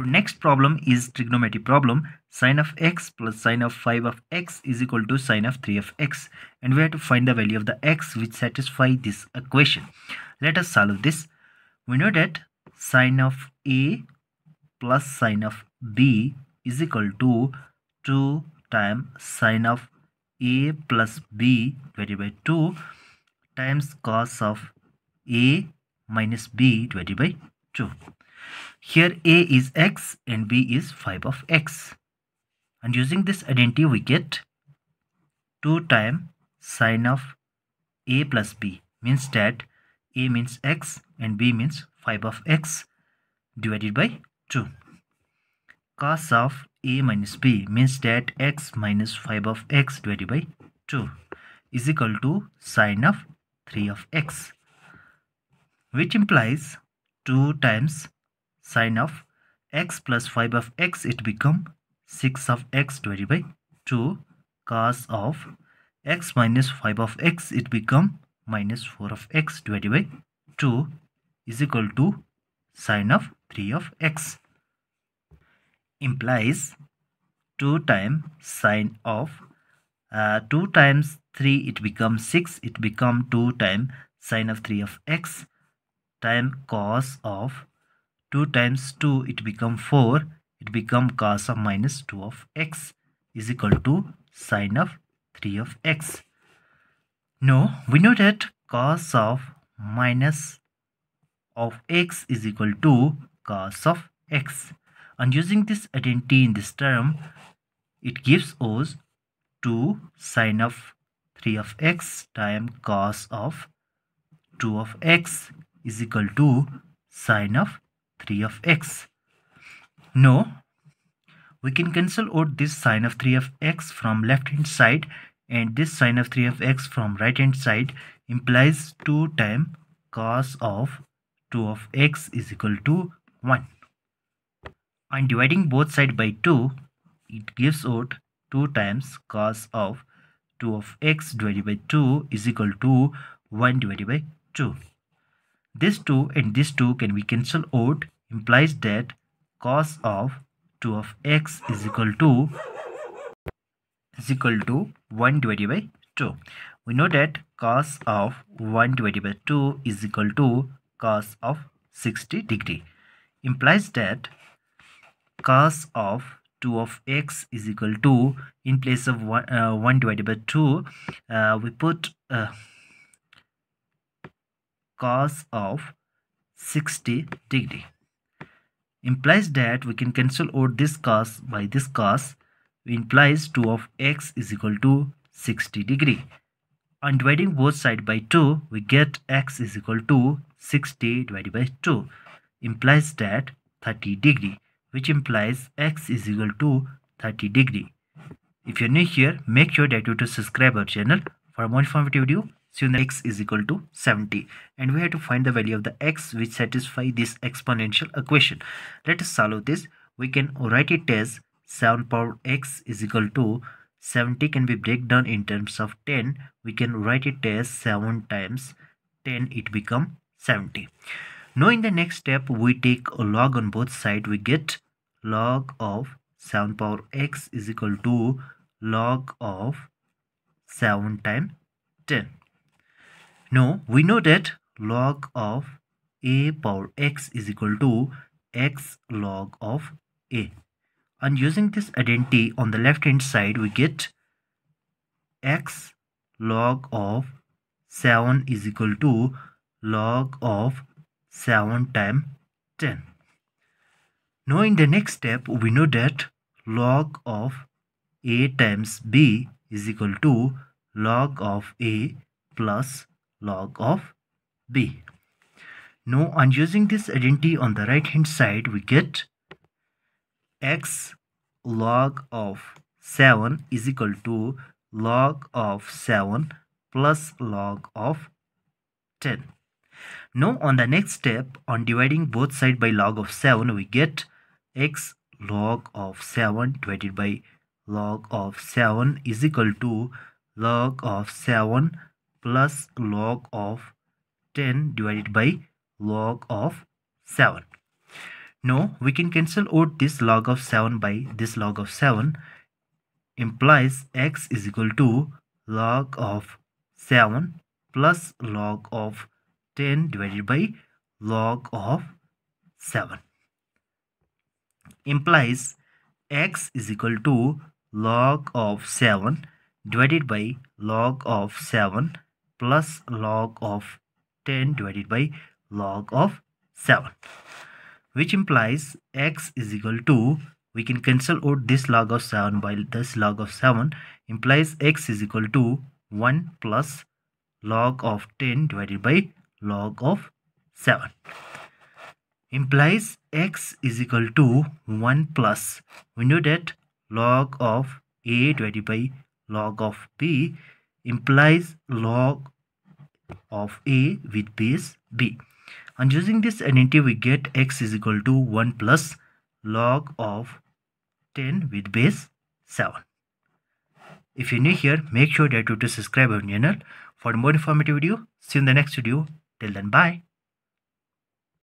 Our next problem is trigonometry problem sine of x plus sine of 5 of x is equal to sine of 3 of x, and we have to find the value of the x which satisfy this equation. Let us solve this. We know that sine of a plus sine of b is equal to 2 times sine of a plus b divided by 2 times cos of a minus b divided by 2. Here a is x and b is 5 of x, and using this identity we get 2 times sine of a plus b, means that a means x and b means 5 of x divided by 2. Cos of a minus b means that x minus 5 of x divided by 2 is equal to sine of 3 of x, which implies 2 times sine of x plus 5 of x, it become 6 of x divided by 2. Cos of x minus 5 of x, it become minus 4 of x divided by 2 is equal to sine of 3 of x, implies 2 times sine of 2 times 3 it becomes 6, it becomes 2 times sine of 3 of x times cos of 2 times 2 it becomes 4, it becomes cos of minus 2 of x is equal to sine of 3 of x. Now we know that cos of minus of x is equal to cos of x, and using this identity in this term, it gives us 2 sine of 3 of x times cos of 2 of x is equal to sine of 3 of x. Now we can cancel out this sine of 3 of x from left hand side and this sine of 3 of x from right hand side, implies 2 times cos of 2 of x is equal to 1. And dividing both sides by 2, it gives out 2 times cos of 2 of x divided by 2 is equal to 1 divided by 2. This 2 and this 2 can be cancelled out, implies that cos of 2 of x is equal to 1 divided by 2. We know that cos of 1 divided by 2 is equal to cos of 60 degree, implies that cos of 2 of x is equal to, in place of 1 divided by 2 we put cos of 60 degree, implies that we can cancel out this cos by this cos, implies 2 of x is equal to 60 degree, and dividing both sides by 2 we get x is equal to 60 divided by 2, implies that 30 degree, which implies x is equal to 30 degree. If you are new here, make sure that you to subscribe our channel for more informative video. So the x is equal to 70, and we have to find the value of the x which satisfy this exponential equation. Let us solve this. We can write it as 7 power x is equal to 70 can be break down in terms of 10. We can write it as 7 times 10 it become 70. Now in the next step we take a log on both sides, we get log of 7 power x is equal to log of 7 times 10. Now we know that log of a power x is equal to x log of a, and using this identity on the left hand side we get x log of 7 is equal to log of 7 times 10. Now in the next step we know that log of a times b is equal to log of a plus log of b. Now on using this identity on the right hand side we get x log of 7 is equal to log of 7 plus log of 10. Now on the next step, on dividing both sides by log of 7 we get x log of 7 divided by log of 7 is equal to log of 7 plus log of 10 divided by log of 7. No, we can cancel out this log of 7 by this log of 7, implies x is equal to log of 7 plus log of 10 divided by log of 7, implies x is equal to log of 7 divided by log of 7 plus log of 10 divided by log of 7, which implies x is equal to, we can cancel out this log of 7 by this log of 7, implies x is equal to 1 plus log of 10 divided by log of 7, implies x is equal to 1 plus, we know that log of a divided by log of b, implies log of a with base b, and using this identity we get x is equal to 1 plus log of 10 with base 7. If you're new here, make sure that you subscribe our channel for more informative video. See you in the next video. Till then, bye.